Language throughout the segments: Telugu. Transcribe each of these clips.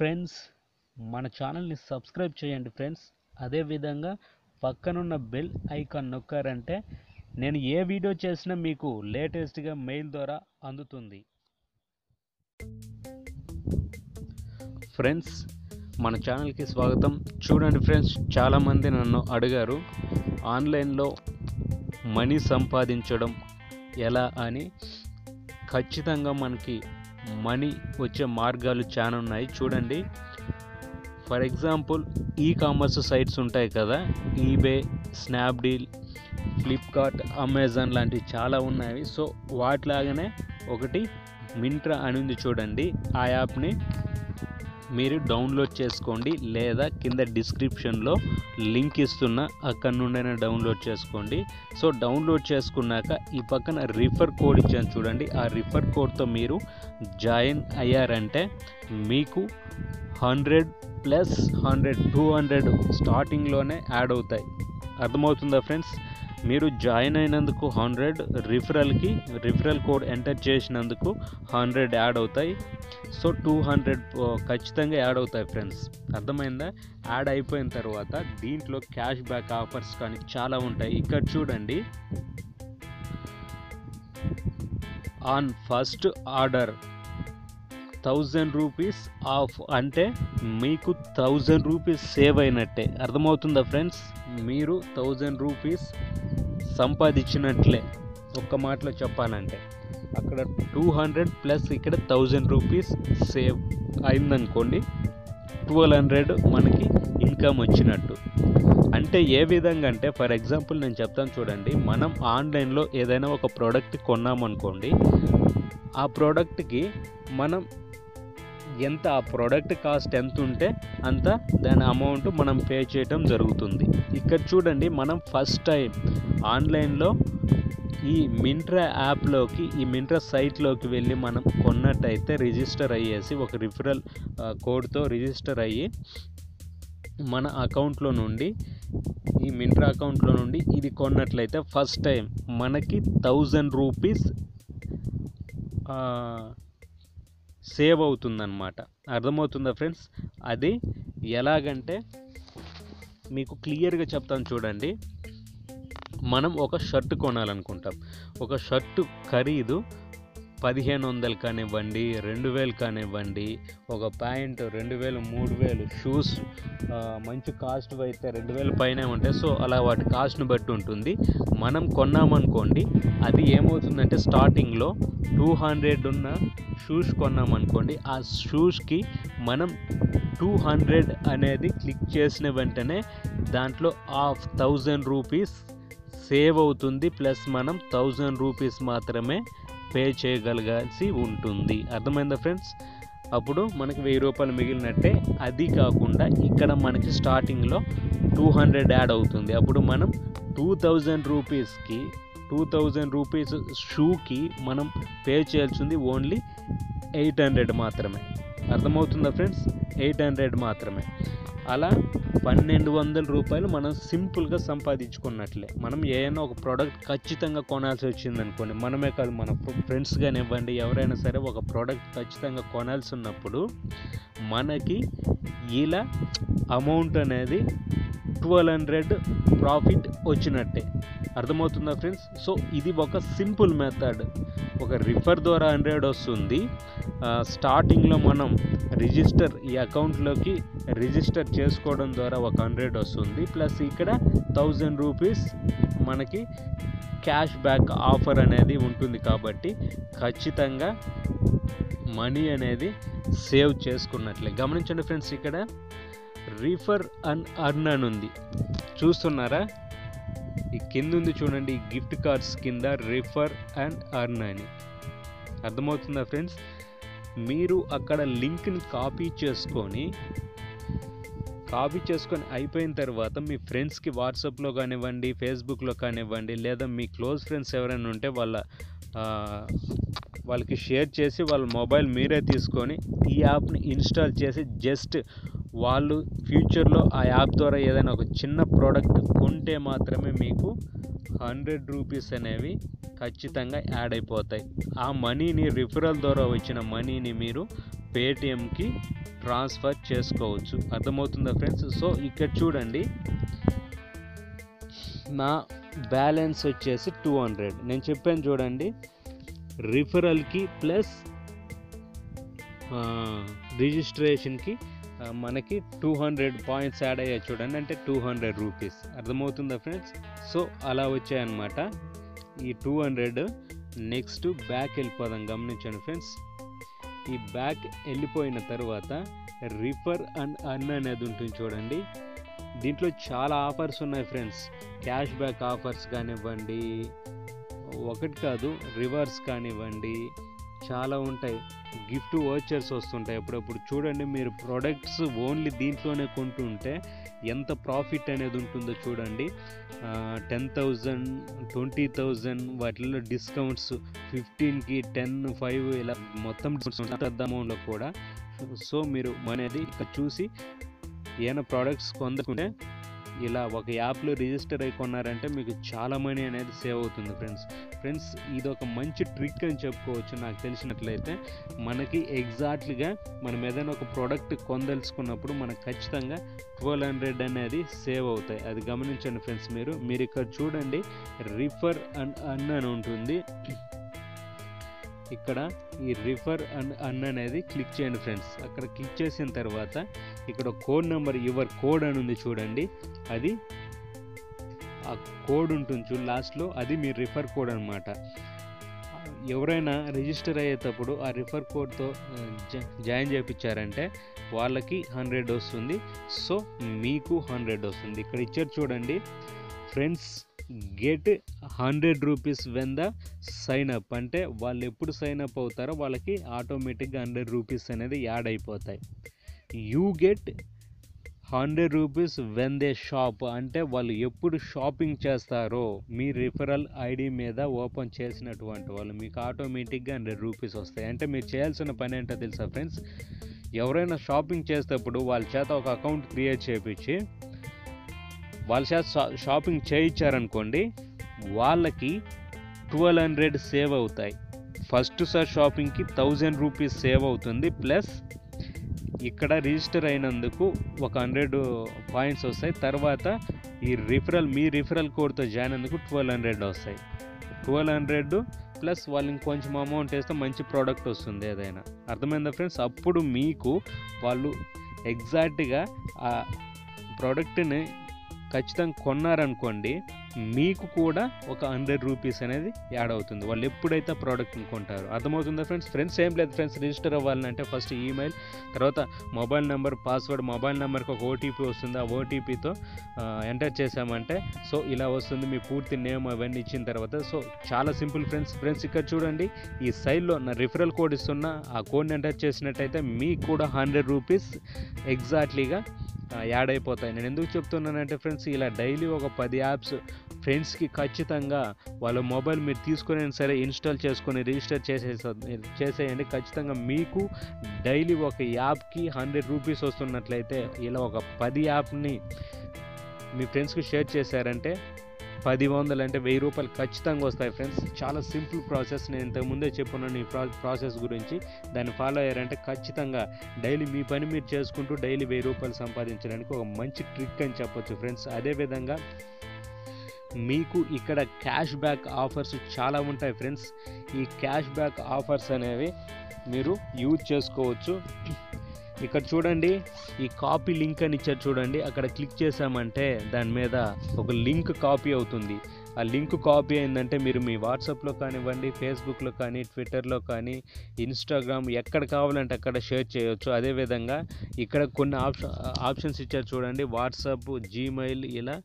ఫ్రెండ్స్, మన ఛానల్ని సబ్స్క్రైబ్ చేయండి ఫ్రెండ్స్. అదేవిధంగా పక్కనున్న బెల్ ఐకాన్ నొక్కారంటే నేను ఏ వీడియో చేసినా మీకు లేటెస్ట్గా మెయిల్ ద్వారా అందుతుంది. ఫ్రెండ్స్, మన ఛానల్కి స్వాగతం. చూడండి ఫ్రెండ్స్, చాలామంది నన్ను అడిగారు ఆన్లైన్లో మనీ సంపాదించడం ఎలా అని. ఖచ్చితంగా మనకి మనీ వచ్చే మార్గాలు చాలా ఉన్నాయి చూడండి. For example, e commerce sites ఉంటాయి కదా, ఈబే, స్నాప్డీల్, ఫ్లిప్కార్ట్, అమెజాన్ లాంటివి చాలా ఉన్నాయి. సో వాటిలాగానే ఒకటి మింట్రా అని ఉంది చూడండి. ఆ యాప్ని మీరు డౌన్లోడ్ చేసుకోండి, లేదా కింద డిస్క్రిప్షన్లో లింక్ ఇస్తున్నా అక్కడ నుండైనా డౌన్లోడ్ చేసుకోండి. సో డౌన్లోడ్ చేసుకున్నాక ఈ పక్కన రిఫర్ కోడ్ ఇచ్చాను చూడండి. ఆ రిఫర్ కోడ్తో మీరు జాయిన్ అయ్యారంటే మీకు 100 + 100 200 స్టార్టింగ్లోనే యాడ్ అవుతాయి. అర్థమవుతుందా ఫ్రెండ్స్? మీరు జాయిన్ అయినందుకు 100, రిఫరల్ కోడ్ ఎంటర్ చేసినందుకు 100 యాడ్ అవుతాయి. సో 200 ఖచ్చితంగా యాడ్ అవుతాయి ఫ్రెండ్స్. అర్థమైందా? యాడ్ అయిపోయిన తర్వాత దీంట్లో క్యాష్ బ్యాక్ ఆఫర్స్ కానీ చాలా ఉంటాయి. ఇక్కడ చూడండి, on first order 1000 rupees off, అంటే మీకు 1000 రూపీస్ సేవ్ అయినట్టే. అర్థమవుతుందా ఫ్రెండ్స్? మీరు 1000 రూపీస్ సంపాదించినట్లే ఒక్క మాటలో చెప్పాలంటే. అక్కడ 200 + ఇక్కడ 1000 రూపీస్ సేవ్ అయిందనుకోండి, 1200 మనకి ఇన్కమ్ వచ్చినట్టు. అంటే ఏ విధంగా అంటే, ఫర్ ఎగ్జాంపుల్ నేను చెప్తాను చూడండి. మనం ఆన్లైన్లో ఏదైనా ఒక ప్రోడక్ట్ కొన్నామనుకోండి, ఆ ప్రోడక్ట్కి మనం ఎంత, ఆ ప్రోడక్ట్ కాస్ట్ ఎంత ఉంటే అంత దాని అమౌంట్ మనం పే చేయడం జరుగుతుంది. ఇక్కడ చూడండి, మనం ఫస్ట్ టైం ఆన్లైన్లో ఈ మింట్రా యాప్లోకి, ఈ మింట్రా సైట్లోకి వెళ్ళి మనం కొన్నట్టయితే రిజిస్టర్ అయ్యేసి ఒక రిఫరల్ కోడ్తో రిజిస్టర్ అయ్యి మన అకౌంట్లో నుండి, ఈ మింట్రా అకౌంట్లో నుండి ఇది కొన్నట్లయితే ఫస్ట్ టైం మనకి 1000 రూపీస్ సేవ్ అవుతుందన్నమాట. అర్థమవుతుందా ఫ్రెండ్స్? అది ఎలాగంటే మీకు క్లియర్గా చెప్తాను చూడండి. మనం ఒక షర్ట్ కొనాలనుకుంటాం. ఒక షర్టు ఖరీదు 1500 కానివ్వండి, 2000 కానివ్వండి, ఒక ప్యాంటు 2000, 3000, షూస్ మంచి కాస్ట్ అయితే 2000 పైన ఉంటాయి. సో అలా వాటి కాస్ట్ను బట్టి ఉంటుంది. మనం కొన్నామనుకోండి, అది ఏమవుతుందంటే స్టార్టింగ్లో 200 ఉన్న షూస్ కొన్నామనుకోండి, ఆ షూస్కి మనం 200 అనేది క్లిక్ చేసిన వెంటనే దాంట్లో ఆఫ్ 1000 రూపీస్ సేవ్ అవుతుంది. ప్లస్ మనం 1000 రూపీస్ మాత్రమే పే చేయగలగాల్సి ఉంటుంది. అర్థమైందా ఫ్రెండ్స్? అప్పుడు మనకి 1000 రూపాయలు మిగిలినట్టే. అది కాకుండా ఇక్కడ మనకి స్టార్టింగ్లో 200 యాడ్ అవుతుంది. అప్పుడు మనం 2000 రూపీస్కి, 2000 రూపీస్ షూకి మనం పే చేయాల్సింది ఓన్లీ 800 మాత్రమే. అర్థమవుతుందా ఫ్రెండ్స్? 800 మాత్రమే. అలా 1200 రూపాయలు మనం సింపుల్గా సంపాదించుకున్నట్లే. మనం ఏదైనా ఒక ప్రోడక్ట్ ఖచ్చితంగా కొనాల్సి వచ్చింది అనుకోండి, మనమే కాదు మన ఫ్రెండ్స్ కానివ్వండి, ఎవరైనా సరే ఒక ప్రోడక్ట్ ఖచ్చితంగా కొనాల్సి ఉన్నప్పుడు మనకి ఇలా అమౌంట్ అనేది 1200 ప్రాఫిట్ వచ్చినట్టే. అర్థమవుతుందా ఫ్రెండ్స్? సో ఇది ఒక సింపుల్ మెథడ్. ఒక రిఫర్ ద్వారా 100 వస్తుంది. స్టార్టింగ్లో మనం రిజిస్టర్, ఈ అకౌంట్లోకి రిజిస్టర్ చేసుకోవడం ద్వారా ఒక 100 వస్తుంది. ప్లస్ ఇక్కడ 1000 రూపీస్ మనకి క్యాష్ బ్యాక్ ఆఫర్ అనేది ఉంటుంది. కాబట్టి ఖచ్చితంగా మనీ అనేది సేవ్ చేసుకున్నట్లే. గమనించండి ఫ్రెండ్స్, ఇక్కడ రిఫర్ అండ్ అర్న్ అని ఉంది. చూస్తున్నారా? ఈ కింద ఉంది చూడండి, ఈ గిఫ్ట్ కార్డ్స్ కింద రిఫర్ అండ్ అర్న్ అని. అర్థమవుతుందా ఫ్రెండ్స్? మీరు అక్కడ లింక్ని కాపీ చేసుకొని అయిపోయిన తర్వాత మీ ఫ్రెండ్స్కి వాట్సాప్లో కానివ్వండి, ఫేస్బుక్లో కానివ్వండి, లేదా మీ క్లోజ్ ఫ్రెండ్స్ ఎవరైనా ఉంటే వాళ్ళకి షేర్ చేసి వాళ్ళ మొబైల్ మీరే తీసుకొని ఈ యాప్ని ఇన్స్టాల్ చేసి, జస్ట్ వాళ్ళు ఫ్యూచర్లో ఆ యాప్ ద్వారా ఏదైనా ఒక చిన్న ప్రోడక్ట్ కొంటే మాత్రమే మీకు ₹100 అనేవి ఖచ్చితంగా యాడ్ అయిపోతాయి. ఆ మనీని రిఫరల్ ద్వారా వచ్చిన మనీని మీరు పేటిఎంకి ట్రాన్స్ఫర్ చేసుకోవచ్చు. అర్థమవుతుందా ఫ్రెండ్స్? సో ఇక్కడ చూడండి, నా బ్యాలెన్స్ వచ్చేసి 200. నేను చెప్పాను చూడండి, రిఫరల్కి ప్లస్ రిజిస్ట్రేషన్కి మనకి 200 పాయింట్స్ యాడ్ అయ్యాయి చూడండి, అంటే ₹200. అర్థమవుతుందా ఫ్రెండ్స్? సో అలా వచ్చాయన్నమాట ఈ 200. నెక్స్ట్ బ్యాక్ వెళ్ళిపోదాం. గమనించండి ఫ్రెండ్స్, ఈ బ్యాక్ వెళ్ళిపోయిన తర్వాత రిఫర్ అండ్ అర్న్ అనేది ఉంటుంది చూడండి. దీంట్లో చాలా ఆఫర్స్ ఉన్నాయి ఫ్రెండ్స్, క్యాష్ బ్యాక్ ఆఫర్స్ కానివ్వండి, ఒకటి కాదు రివర్స్ కానివ్వండి, చాలా ఉంటాయి. గిఫ్ట్ వాచర్స్ వస్తుంటాయి అప్పుడప్పుడు చూడండి. మీరు ప్రోడక్ట్స్ ఓన్లీ దీంట్లోనే కొంటుంటే ఎంత ప్రాఫిట్ అనేది ఉంటుందో చూడండి. 10,000, 20,000 వాటిల్లో డిస్కౌంట్స్ 15కి 10, 5 ఇలా మొత్తం అమౌంట్లో కూడా. సో మీరు అనేది ఇక్కడ చూసి ఏమైనా ప్రోడక్ట్స్ కొందుకుంటే ఇలా ఒక యాప్లో రిజిస్టర్ అయి కొన్నారంటే మీకు చాలా మనీ అనేది సేవ్ అవుతుంది ఫ్రెండ్స్. ఫ్రెండ్స్ ఇది ఒక మంచి ట్రిక్ అని చెప్పుకోవచ్చు నాకు తెలిసినట్లయితే. మనకి ఎగ్జాక్ట్లీగా మనం ఏదైనా ఒక ప్రోడక్ట్ కొందలుచుకున్నప్పుడు మనకు ఖచ్చితంగా 1200 అనేది సేవ్ అవుతాయి. అది గమనించండి ఫ్రెండ్స్. మీరు ఇక్కడ చూడండి, రిఫర్ అండ్ అర్న్ అని ఉంటుంది. ఇక్కడ ఈ రిఫర్ అండ్ అర్న్ అనేది క్లిక్ చేయండి ఫ్రెండ్స్. అక్కడ క్లిక్ చేసిన తర్వాత ఇక్కడ కోడ్ నెంబర్ యువర్ కోడ్ అని ఉంది చూడండి. అది ఆ కోడ్ ఉంటుంది చూ లాస్ట్లో, అది మీ రిఫర్ కోడ్ అన్నమాట. ఎవరైనా రిజిస్టర్ అయ్యేటప్పుడు ఆ రిఫర్ కోడ్తో జాయిన్ చేయించారంటే వాళ్ళకి 100 వస్తుంది, సో మీకు 100 వస్తుంది. ఇక్కడ ఇచ్చారు చూడండి friends, get ₹100 when the sign up. అంటే వాళ్ళు ఎప్పుడు సైన్ అప్ అవుతారో వాళ్ళకి ఆటోమేటిక్గా ₹100 అనేది యాడ్ అయిపోతాయి. You get ₹100 when they shop. అంటే వాళ్ళు ఎప్పుడు షాపింగ్ చేస్తారో మీ రిఫరల్ ఐడి మీద ఓపెన్ చేసినటువంటి వాళ్ళు మీకు ఆటోమేటిక్గా ₹100 వస్తాయి. అంటే మీరు చేయాల్సిన పని ఏంటో తెలుసా ఫ్రెండ్స్, ఎవరైనా షాపింగ్ చేసేటప్పుడు వాళ్ళ చేత ఒక అకౌంట్ క్రియేట్ చేయించి వాళ్ళ చేత షాపింగ్ చేయించారనుకోండి, వాళ్ళకి 1200 సేవ్ అవుతాయి. ఫస్ట్ సార్ షాపింగ్కి ₹1000 సేవ్ అవుతుంది, ప్లస్ ఇక్కడ రిజిస్టర్ అయినందుకు ఒక 100 పాయింట్స్ వస్తాయి. తర్వాత ఈ రిఫరల్ మీ రిఫరల్ కోడ్తో జాయిన్ అయినందుకు 1200 వస్తాయి. 1200 ప్లస్ వాళ్ళు ఇంకొంచెం అమౌంట్ వేస్తే మంచి ప్రోడక్ట్ వస్తుంది ఏదైనా. అర్థమైందా ఫ్రెండ్స్? అప్పుడు మీకు వాళ్ళు ఎగ్జాక్ట్గా ఆ ప్రోడక్ట్ని ఖచ్చితంగా కొన్నారనుకోండి, మీకు కూడా ఒక ₹100 అనేది యాడ్ అవుతుంది వాళ్ళు ఎప్పుడైతే ప్రోడక్ట్ని కొంటారు. అర్థమవుతుందా ఫ్రెండ్స్? ఫ్రెండ్స్ ఏం లేదు ఫ్రెండ్స్, రిజిస్టర్ అవ్వాలంటే ఫస్ట్ ఈమెయిల్, తర్వాత మొబైల్ నెంబర్, పాస్వర్డ్. మొబైల్ నెంబర్కి ఒక ఓటీపీ వస్తుంది, ఆ ఓటీపీతో ఎంటర్ చేసామంటే సో ఇలా వస్తుంది మీ పూర్తి నేమ్ అవన్నీ ఇచ్చిన తర్వాత. సో చాలా సింపుల్ ఫ్రెండ్స్. ఫ్రెండ్స్ ఇక్కడ చూడండి, ఈ సైడ్లో నా రిఫరల్ కోడ్ ఇస్తున్న ఆ కోడ్ని ఎంటర్ చేసినట్టయితే మీకు కూడా ₹100 ఎగ్జాక్ట్లీగా యాడ్ అయిపోతాయి. నేను ఎందుకు చెప్తున్నానంటే ఫ్రెండ్స్, ఇలా డైలీ ఒక 10 యాప్స్ ఫ్రెండ్స్కి ఖచ్చితంగా వాళ్ళ మొబైల్ మీరు తీసుకునే సరే ఇన్స్టాల్ చేసుకొని రిజిస్టర్ చేసేయండి. ఖచ్చితంగా మీకు డైలీ ఒక యాప్కి ₹100 వస్తున్నట్లయితే ఇలా ఒక 10 యాప్ని మీ ఫ్రెండ్స్కి షేర్ చేశారంటే 10 వందలు అంటే ₹1000 ఖచ్చితంగా వస్తాయి ఫ్రెండ్స్. చాలా సింపుల్ ప్రాసెస్. నేను ఇంతకుముందే చెప్పున్నాను ఈ ప్రాసెస్ గురించి. దాన్ని ఫాలో అయ్యారంటే ఖచ్చితంగా డైలీ మీ పని మీరు చేసుకుంటూ డైలీ ₹1000 సంపాదించడానికి ఒక మంచి ట్రిక్ అని చెప్పొచ్చు ఫ్రెండ్స్. అదేవిధంగా మీకు ఇక్కడ క్యాష్ బ్యాక్ ఆఫర్స్ చాలా ఉంటాయి ఫ్రెండ్స్. ఈ క్యాష్ బ్యాక్ ఆఫర్స్ అనేవి మీరు యూజ్ చేసుకోవచ్చు. ఇక్కడ చూడండి, ఈ కాపీ లింక్ అని ఇచ్చారు చూడండి. అక్కడ క్లిక్ చేసామంటే దాని మీద ఒక లింక్ కాపీ అవుతుంది. ఆ లింక్ కాపీ అయిందంటే మీరు మీ వాట్సాప్లో కానివ్వండి, ఫేస్బుక్లో కానీ, ట్విట్టర్లో కానీ, ఇన్స్టాగ్రామ్, ఎక్కడ కావాలంటే అక్కడ షేర్ చేయవచ్చు. అదేవిధంగా ఇక్కడ కొన్ని ఆప్షన్స్ ఇచ్చారు చూడండి, వాట్సాప్, జీమెయిల్, ఇలా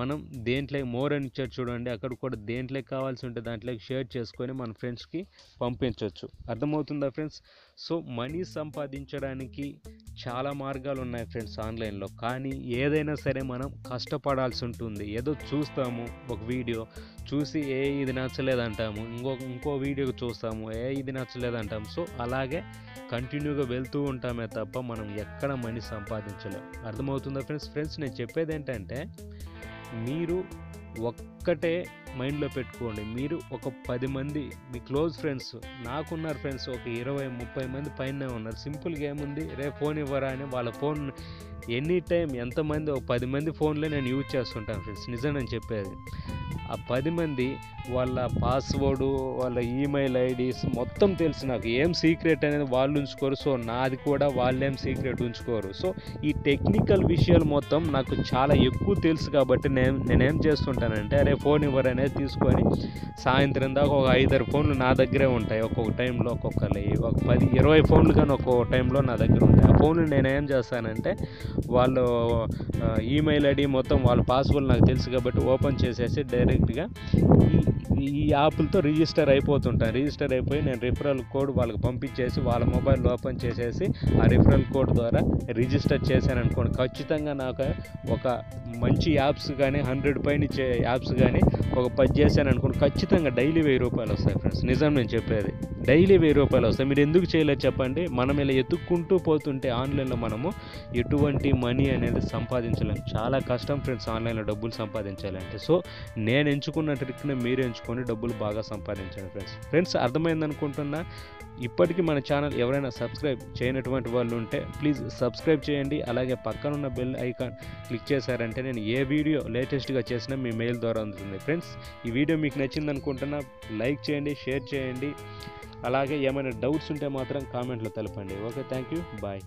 మనం దేంట్లో మోర్ అని ఇచ్చారు చూడండి. అక్కడ కూడా దేంట్లో కావాల్సి ఉంటే దాంట్లోకి షేర్ చేసుకొని మన ఫ్రెండ్స్కి పంపించవచ్చు. అర్థమవుతుందా ఫ్రెండ్స్? సో మనీ సంపాదించడానికి చాలా మార్గాలు ఉన్నాయి ఫ్రెండ్స్ ఆన్లైన్లో. కానీ ఏదైనా సరే మనం కష్టపడాల్సి ఉంటుంది. ఏదో చూస్తాము, ఒక వీడియో చూసి ఇది నచ్చలేదంటాము, ఇంకో వీడియో చూస్తాము, ఇది నచ్చలేదంటాము. సో అలాగే కంటిన్యూగా వెళ్తూ ఉంటామే తప్ప మనం ఎక్కడ మనీ సంపాదించలేము. అర్థమవుతుందా ఫ్రెండ్స్? నేను చెప్పేది ఏంటంటే, మీరు ఒక్కటే మైండ్లో పెట్టుకోండి. మీరు ఒక 10 మంది మీ క్లోజ్ ఫ్రెండ్స్, నాకున్నారు ఫ్రెండ్స్ ఒక 20-30 మంది పైన ఉన్నారు. సింపుల్గా ఏముంది, రే ఫోన్ ఇవ్వరా అని వాళ్ళ ఫోన్ ఎనీ టైం ఎంతమంది, ఒక 10 మంది ఫోన్లే నేను యూజ్ చేస్తుంటాను ఫ్రెండ్స్. నిజం నేను చెప్పేది, ఆ 10 మంది వాళ్ళ పాస్వర్డు, వాళ్ళ ఈమెయిల్ ఐడీస్ మొత్తం తెలుసు నాకు. ఏం సీక్రెట్ అనేది వాళ్ళు ఉంచుకోరు, సో నాది కూడా వాళ్ళేం సీక్రెట్ ఉంచుకోరు. సో ఈ టెక్నికల్ విషయాలు మొత్తం నాకు చాలా ఎక్కువ తెలుసు కాబట్టి నేనేం చేస్తుంటానంటే, అరే ఫోన్ ఇవ్వరు అనేది తీసుకొని సాయంత్రం దాకా ఒక 5-6 ఫోన్లు నా దగ్గరే ఉంటాయి. ఒక్కొక్క టైంలో ఒక్కొక్కరు, ఒక 10-20 ఫోన్లు కానీ ఒక్కొక్క టైంలో నా దగ్గర ఉంటాయి. ఆ ఫోన్లు నేనేం చేస్తానంటే, వాళ్ళు ఈమెయిల్ ఐడి మొత్తం వాళ్ళ పాస్వర్డ్ నాకు తెలుసు కాబట్టి ఓపెన్ చేసేసి డైరెక్ట్గా ఈ యాప్లతో రిజిస్టర్ అయిపోతుంటాను. రిజిస్టర్ అయిపోయి నేను రిఫరల్ కోడ్ వాళ్ళకి పంపించేసి వాళ్ళ మొబైల్ ఓపెన్ చేసేసి ఆ రిఫరల్ కోడ్ ద్వారా రిజిస్టర్ చేశాను అనుకోండి, ఖచ్చితంగా నాకు ఒక మంచి యాప్స్ కానీ 100 పైన యాప్స్ కానీ ఒక 10 చేశాను అనుకోండి, ఖచ్చితంగా డైలీ ₹1000 వస్తాయి ఫ్రెండ్స్. నిజం నేను చెప్పేది, డైలీ ₹1000 వస్తాయి. మీరు ఎందుకు చేయలేదు చెప్పండి? మనం ఇలా ఎత్తుక్కుంటూ పోతుంటే ఆన్లైన్లో మనము ఎటువంటి మనీ అనేది సంపాదించలేము. చాలా కష్టం ఫ్రెండ్స్ ఆన్లైన్లో డబ్బులు సంపాదించాలంటే. సో నేను ఎంచుకున్న ట్రిక్ని మీరు ఎంచుకొని డబ్బులు బాగా సంపాదించండి ఫ్రెండ్స్. ఫ్రెండ్స్ అర్థమైందనుకుంటున్నా. ఇప్పటికీ మన ఛానల్ ఎవరైనా సబ్స్క్రైబ్ చేయనటువంటి వాళ్ళు ఉంటే ప్లీజ్ సబ్స్క్రైబ్ చేయండి. అలాగే పక్కన ఉన్న బెల్ ఐకాన్ క్లిక్ చేశారంటే నేను ఏ వీడియో లేటెస్ట్గా చేసినా మీ మెయిల్ ద్వారా అందుతుంది ఫ్రెండ్స్. ఈ వీడియో మీకు నచ్చింది అనుకుంటున్నా. లైక్ చేయండి, షేర్ చేయండి. అలాగే ఏమైనా డౌట్స్ ఉంటే మాత్రం కామెంట్లో తెలపండి. Okay, thank you, bye.